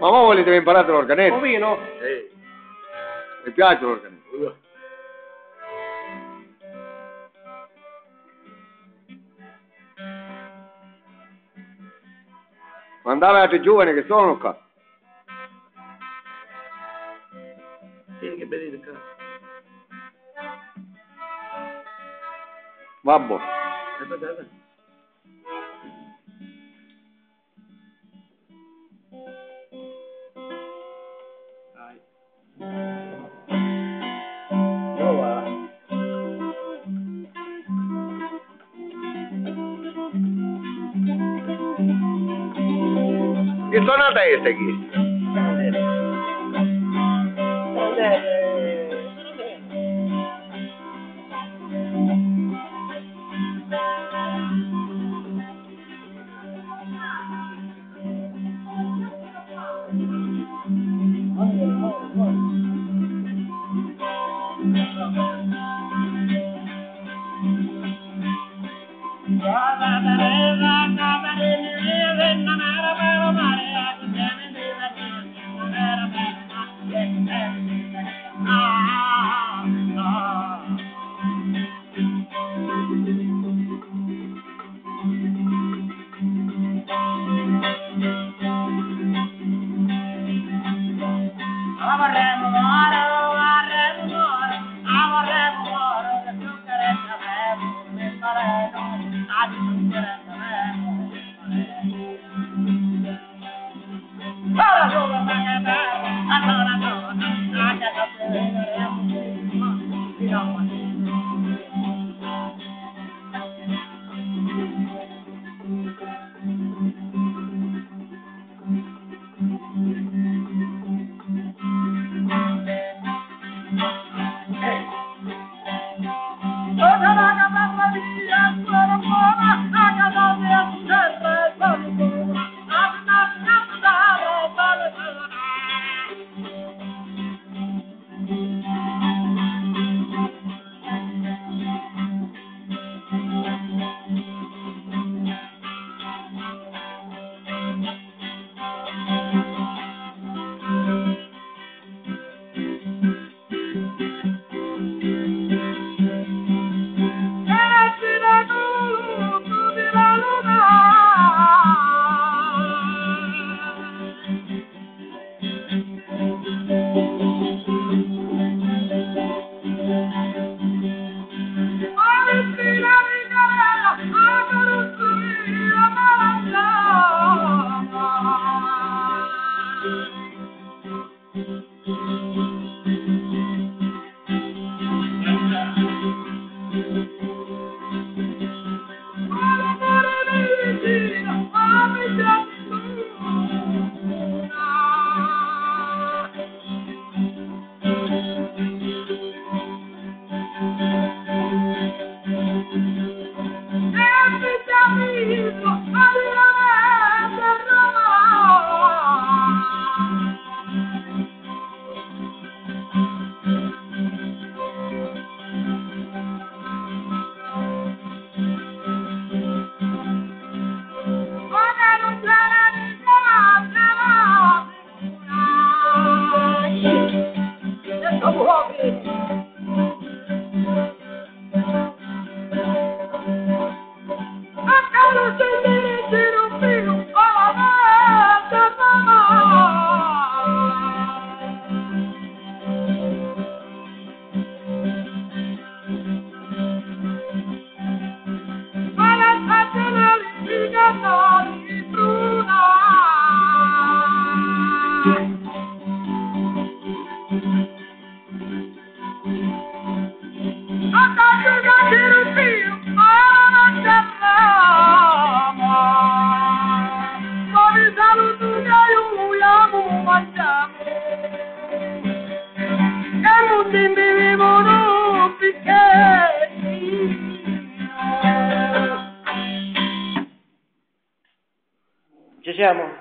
Mamma volete aver imparato l'organetto? Pomino? Sì. Mi piace l'organetto. Mandava altri giovani che sono qua. Sì, che bello qua. Vamos. ¿Qué sonata es aquí? Ci siamo?